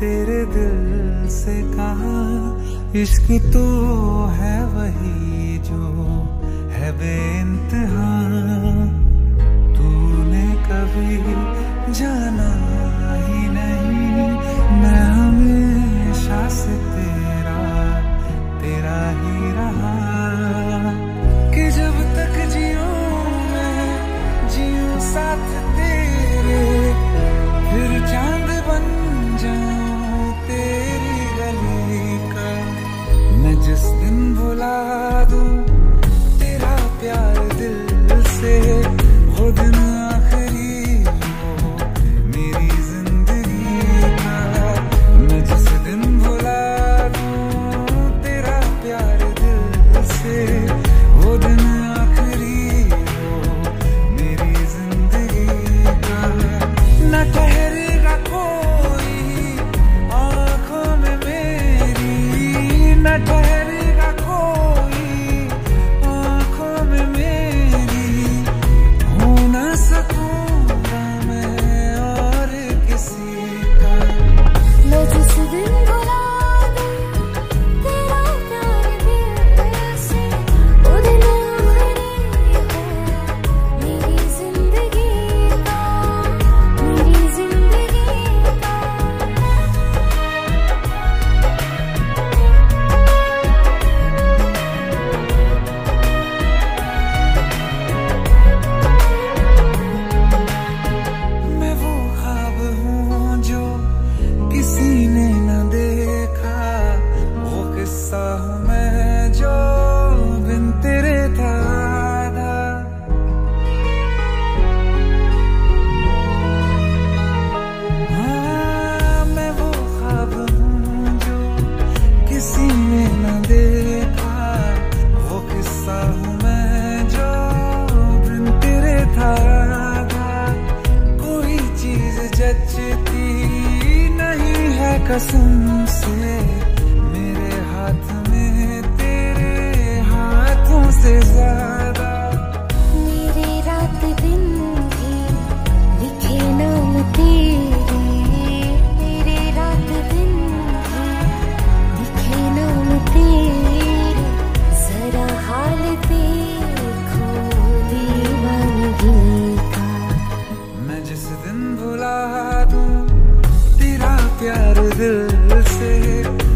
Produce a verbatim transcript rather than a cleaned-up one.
तेरे दिल से कहा इश्क तो है वही जो है बेइंतहा। तूने कभी जाना ही नहीं, मैं हमेशा से तेरा तेरा ही रहा कि जब तक जियो मैं जियो साथ तेरे, फिर चांद बन जाऊं तेरी गली का। मैं जिस दिन भुला दूं तेरा प्यार दिल से, वो दिन आखिरी हो मेरी जिंदगी का। मैं जिस दिन भुला दूं तेरा प्यार दिल से, वो दिन आखिरी हो मेरी जिंदगी का। न ठहरेगा कोई आँखों में मेरी, न ठहरेगा कोई आँखों में मेरी। हो ना सकूंगा मैं और किसी का। मैं जिस दिन भुला दूं तेरा प्यार दिल से, वो दिन आखिरी हो मेरी जिंदगी का, मेरी जिंदगी का। मैं वो ख्वाब हूँ जो किसी ने न देखा, वो किस्सा हूँ मैं जो बिन तेरे था आधा। हाँ, मैं वो ख्वाब हूँ जो किसी ने न देखा, वो किस्सा हूँ मैं जो बिन तेरे था आधा। कोई चीज जचती नहीं है कसम से, मेरे हाथ में तेरे हाथों से ज्यादा। मेरे रात दिन भी लिखे नाम तेरे, मेरे रात दिन भी लिखे नाम तेरे। जरा हाल देखो दीवानगी का। मैं जिस दिन भुला दूं तेरा प्यार दिल से,